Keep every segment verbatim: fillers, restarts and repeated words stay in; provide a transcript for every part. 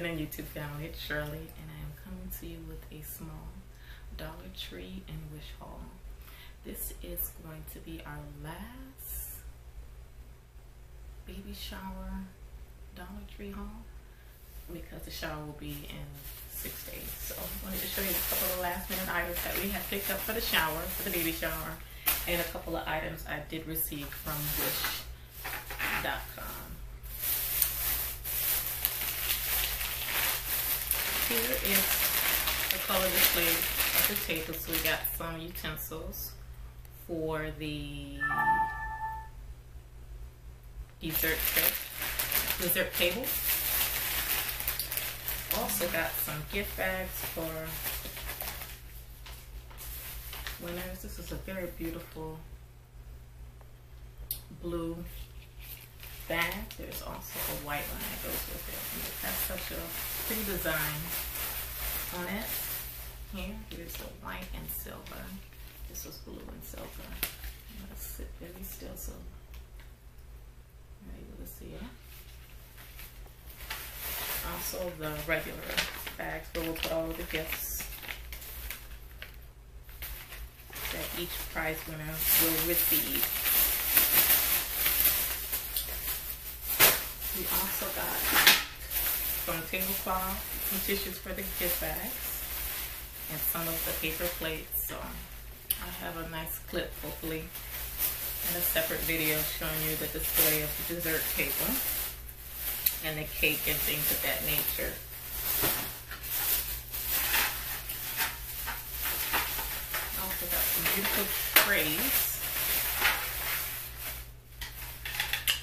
afternoon, YouTube family. It's Shirley, and I am coming to you with a small Dollar Tree and Wish haul. This is going to be our last baby shower Dollar Tree haul because the shower will be in six days. So I wanted to show you a couple of last minute items that we have picked up for the shower, for the baby shower, and a couple of items I did receive from Wish dot com. Here is the color display of the table. So we got some utensils for the dessert tray, dessert table. Also got some gift bags for winners. This is a very beautiful blue bag. There's also a white one that goes with it. That's such a pretty design on it. Here, here's the white and silver. This was blue and silver. I'm gonna sit very still so you're able to see it. Also the regular bags where we'll put all the gifts that each prize winner will receive. We also got some tablecloth, some tissues for the gift bags, and some of the paper plates. So I have a nice clip, hopefully, in a separate video showing you the display of the dessert table and the cake and things of that nature. I also got some beautiful trays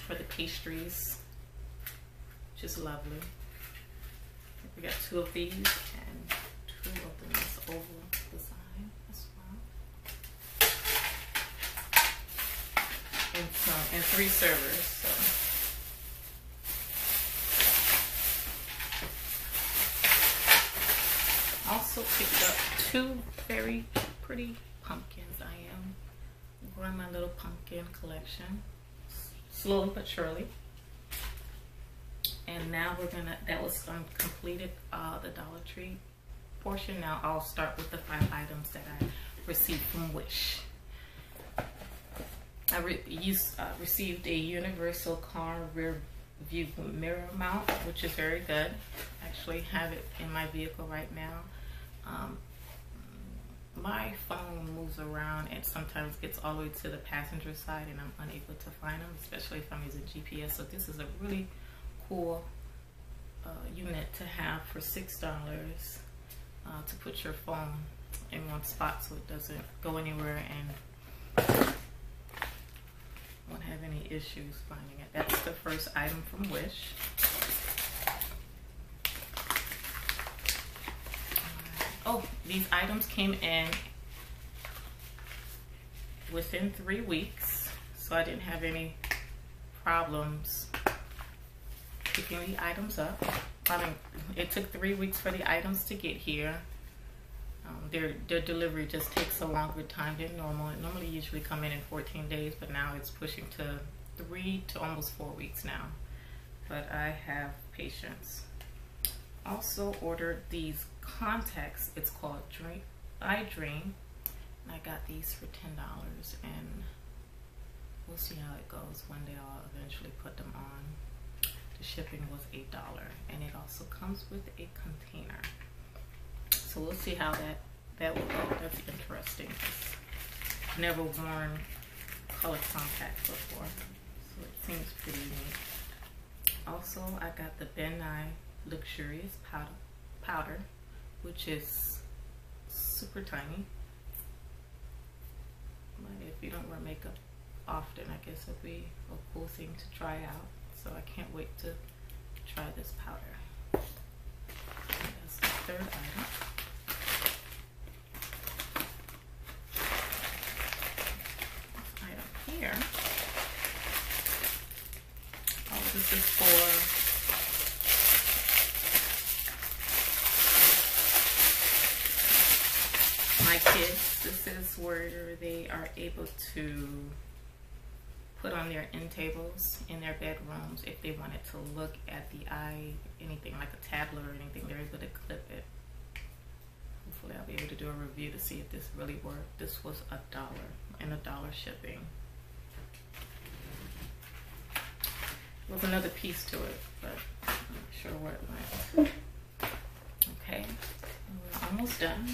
for the pastries, which is lovely. We got two of these and two of them is oval design as well. And some and three servers. So also picked up two very pretty pumpkins. I am growing my little pumpkin collection slowly but surely. And now we're gonna, that was um, completed uh, the Dollar Tree portion. Now I'll start with the five items that I received from Wish. I re used, uh, received a universal car rear view mirror mount, which is very good. I actually have it in my vehicle right now. Um, my phone moves around and sometimes gets all the way to the passenger side and I'm unable to find them, especially if I'm using G P S. So this is a really cool uh, unit to have for six dollars uh, to put your phone in one spot so it doesn't go anywhere and won't have any issues finding it. That's the first item from Wish. Oh, these items came in within three weeks, so I didn't have any problems picking the items up. I mean, it took three weeks for the items to get here. Um, their their delivery just takes a longer time than normal. It normally usually come in in fourteen days, but now it's pushing to three to almost four weeks now. But I have patience. Also ordered these contacts. It's called Dream, I Dream, and I got these for ten dollars. And we'll see how it goes. One day I'll eventually put them on. The shipping was eight dollars and it also comes with a container. So we'll see how that, that will go. That's interesting. Never worn color contacts before, so it seems pretty neat. Also, I got the Ben Nye Luxurious Powder, powder which is super tiny. But if you don't wear makeup often, I guess it'd be a cool thing to try out. So I can't wait to try this powder. That's the third item. This item here. Oh, this is for my kids. This is where they are able to put on their end tables in their bedrooms if they wanted to look at the eye, anything like a tablet or anything, they're able to clip it. Hopefully I'll be able to do a review to see if this really worked. This was a dollar and a dollar shipping. There was another piece to it, but I'm not sure where it went. Okay, we're almost done.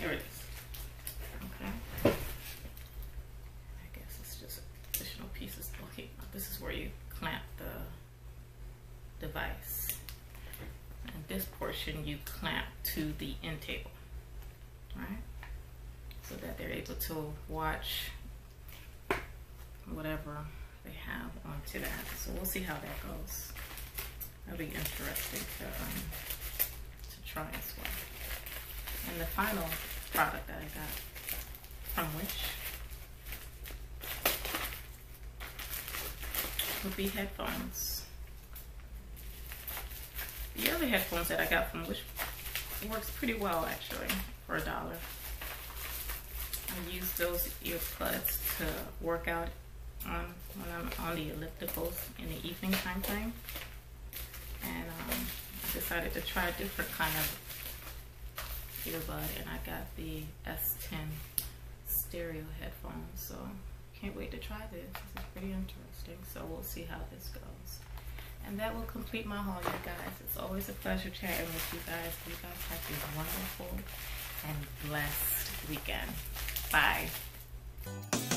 Here it is. Okay. I guess it's just additional pieces. Okay, this is where you clamp the device. And this portion you clamp to the end table, right? So that they're able to watch whatever they have onto that. So we'll see how that goes. That'll be interesting to, um, to try as well. And the final product that I got from Wish would be headphones. The other headphones that I got from Wish works pretty well actually for a dollar. I use those earplugs to work out on when I'm on the ellipticals in the evening time frame, and um, I decided to try a different kind of earbud, and I got the S ten stereo headphones, so can't wait to try this. This is pretty interesting, so we'll see how this goes. And that will complete my haul, you guys. It's always a pleasure chatting with you guys. You guys have a wonderful and blessed weekend. Bye.